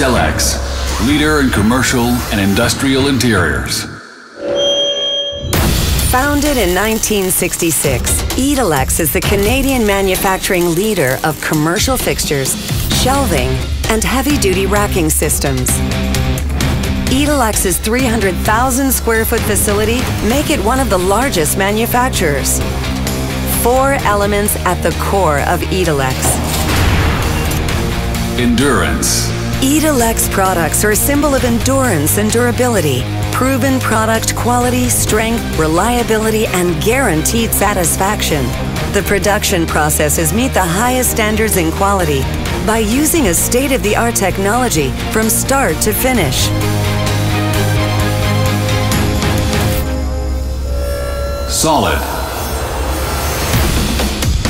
Etalex, leader in commercial and industrial interiors. Founded in 1966, Etalex is the Canadian manufacturing leader of commercial fixtures, shelving, and heavy-duty racking systems. Etalex's 300,000 square foot facility make it one of the largest manufacturers. Four elements at the core of Etalex. Endurance. Etalex products are a symbol of endurance and durability. Proven product quality, strength, reliability, and guaranteed satisfaction. The production processes meet the highest standards in quality by using a state-of-the-art technology from start to finish. Solid.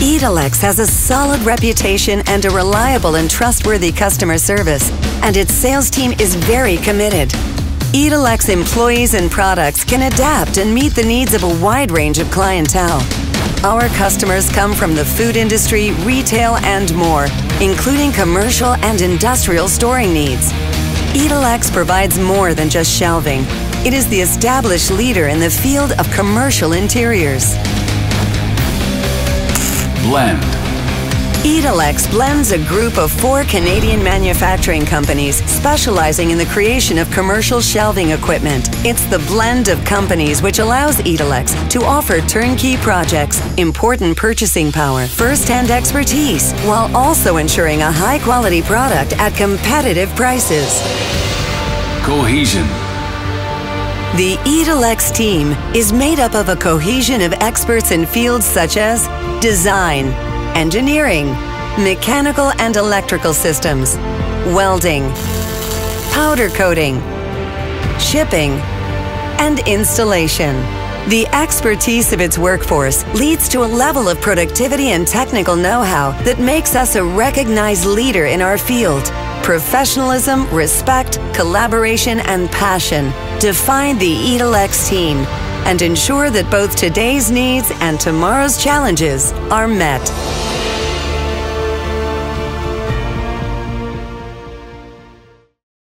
Etalex has a solid reputation and a reliable and trustworthy customer service, and its sales team is very committed. Etalex employees and products can adapt and meet the needs of a wide range of clientele. Our customers come from the food industry, retail, and more, including commercial and industrial storing needs. Etalex provides more than just shelving. It is the established leader in the field of commercial interiors. Blend. Etalex blends a group of four Canadian manufacturing companies specializing in the creation of commercial shelving equipment. It's the blend of companies which allows Etalex to offer turnkey projects, important purchasing power, first-hand expertise, while also ensuring a high-quality product at competitive prices. Cohesion. The Etalex team is made up of a cohesion of experts in fields such as design, engineering, mechanical and electrical systems, welding, powder coating, shipping, and installation. The expertise of its workforce leads to a level of productivity and technical know-how that makes us a recognized leader in our field. Professionalism, respect, collaboration, and passion define the Etalex team and ensure that both today's needs and tomorrow's challenges are met.